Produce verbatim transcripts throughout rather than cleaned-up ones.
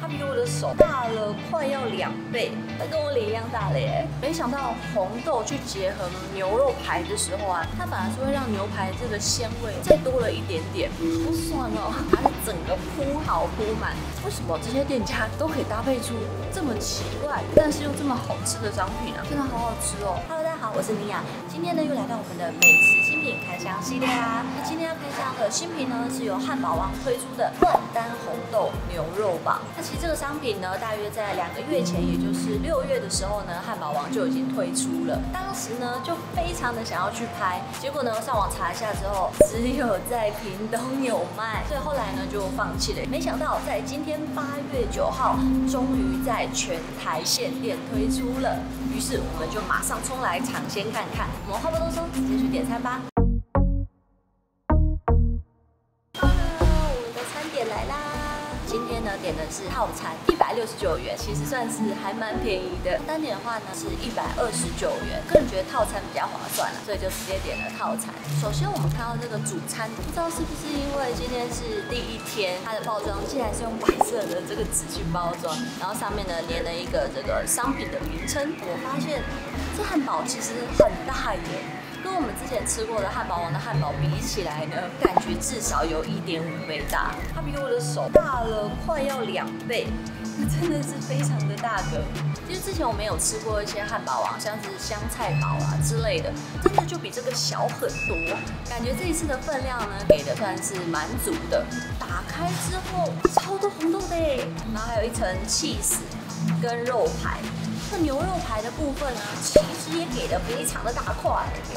他比我的手大了快要两倍，他跟我脸一样大了耶。没想到红豆去结合牛肉排的时候啊，它反而是会让牛排这个鲜味再多了一点点，好爽哦！把它整个铺好铺满。为什么这些店家都可以搭配出这么奇怪，但是又这么好吃的商品啊？真的好好吃哦 ！Hello， 大家好，我是米娅，今天呢又来到我们的美食新品开箱系列啦。那今天要开箱的新品呢是由汉堡王推出的万丹红豆牛肉堡。 其实这个商品呢，大约在两个月前，也就是六月的时候呢，汉堡王就已经推出了。当时呢，就非常的想要去拍，结果呢，上网查一下之后，只有在屏东有卖，所以后来呢就放弃了。没想到在今天八月九号，终于在全台限定推出了。于是我们就马上冲来尝鲜看看。我们话不多说，直接去点餐吧。 点的是套餐，一百六十九元，其实算是还蛮便宜的。单点的话呢是一百二十九元，个人觉得套餐比较划算了，所以就直接点了套餐。首先我们看到这个主餐，不知道是不是因为今天是第一天，它的包装竟然是用白色的这个纸去包装，然后上面呢粘了一个这个商品的名称。我发现这汉堡其实很大耶。 跟我们之前吃过的汉堡王的汉堡比起来呢，感觉至少有 一点五 倍大，它比我的手大了快要两倍，真的是非常的大个。其实之前我们有吃过一些汉堡王，像是香菜堡啊之类的，真的就比这个小很多。感觉这一次的分量呢，给的算是蛮足的。打开之后，超多红豆的耶，然后还有一层 cheese 跟肉排。 这牛肉排的部分呢，其实也给的非常的大块，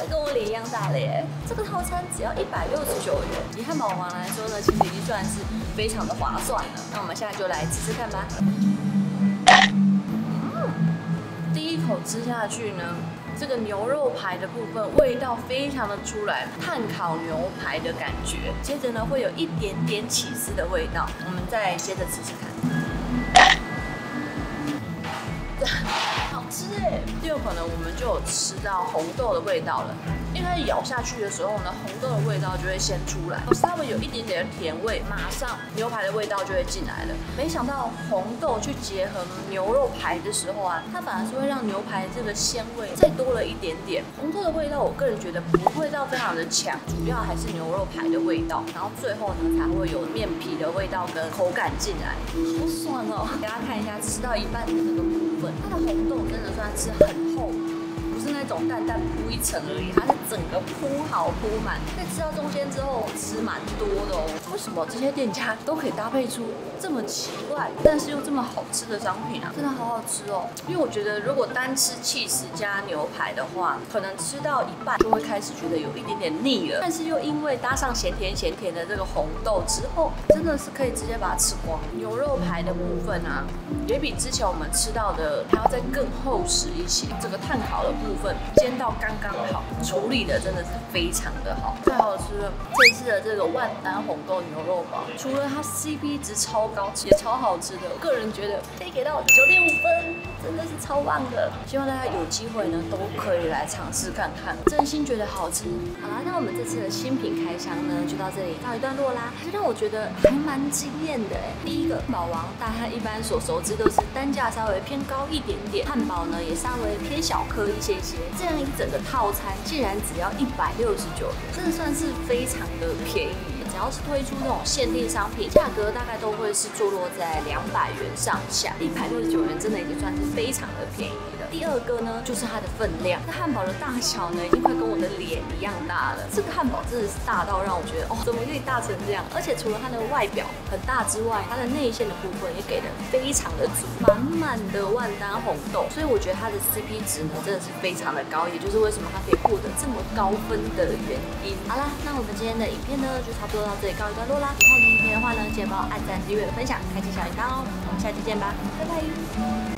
跟我脸一样大了耶。这个套餐只要一百六十九元，以汉堡王来说呢，其实已经算是非常的划算了。那我们现在就来吃吃看吧。嗯，第一口吃下去呢，这个牛肉排的部分味道非常的出来，炭烤牛排的感觉。接着呢，会有一点点起司的味道。我们再接着吃吃看。 好吃哎！第二口呢，我们就有吃到红豆的味道了。一开始咬下去的时候呢，红豆的味道就会先出来，稍微有一点点的甜味，马上牛排的味道就会进来了。没想到红豆去结合牛肉排的时候啊，它反而是会让牛排这个鲜味再多了一点点。红豆的味道，我个人觉得不会到非常的强，主要还是牛肉排的味道，然后最后呢才会有面皮的味道跟口感进来，好爽哦！给大家看一下，吃到一半的那个。 它的红豆真的算是很厚，不是那种淡淡铺一层而已，它是整个铺好铺满。在吃到中间之后，吃蛮多的哦。为什么这些店家都可以搭配出这么奇怪，但是又这么好吃的商品啊？真的好好吃哦！因为我觉得如果单吃cheese加牛排的话，可能吃到一半就会开始觉得有一点点腻了。但是又因为搭上咸甜咸甜的这个红豆之后，真的是可以直接把它吃光。牛肉排的部分啊，也比之前我们吃到的。 还要再更厚实一些，这个炭烤的部分煎到刚刚好，处理的真的是非常的好，太好吃了。这次的这个万丹红豆牛肉堡，除了它 C P 值超高，也超好吃的，我个人觉得可以给到 九点五 分，真的是超棒的。希望大家有机会呢都可以来尝试看看，真心觉得好吃。好啦，那我们这次的新品开箱呢就到这里告一段落啦。其实让我觉得还蛮惊艳的哎，第一个堡王大家一般所熟知都是单价稍微偏高。 一点点汉堡呢，也稍微偏小颗一些些。这样一整个套餐竟然只要一百六十九元，真的算是非常的便宜。 只要是推出那种限定商品，价格大概都会是坐落在两百元上下，一百六十九元真的已经算是非常的便宜了。第二个呢，就是它的分量，这汉堡的大小呢，已经快跟我的脸一样大了。这个汉堡真的是大到让我觉得，哦，怎么可以大成这样？而且除了它的外表很大之外，它的内馅的部分也给的非常的足，满满的万丹红豆，所以我觉得它的 C P 值呢真的是非常的高，也就是为什么它可以获得这么高分的原因。好啦，那我们今天的影片呢，就差不多。 到这里告一段落啦！喜欢我的影片的话呢，记得帮我按赞、订阅、分享、开启小铃铛哦！我们下期见吧，拜拜！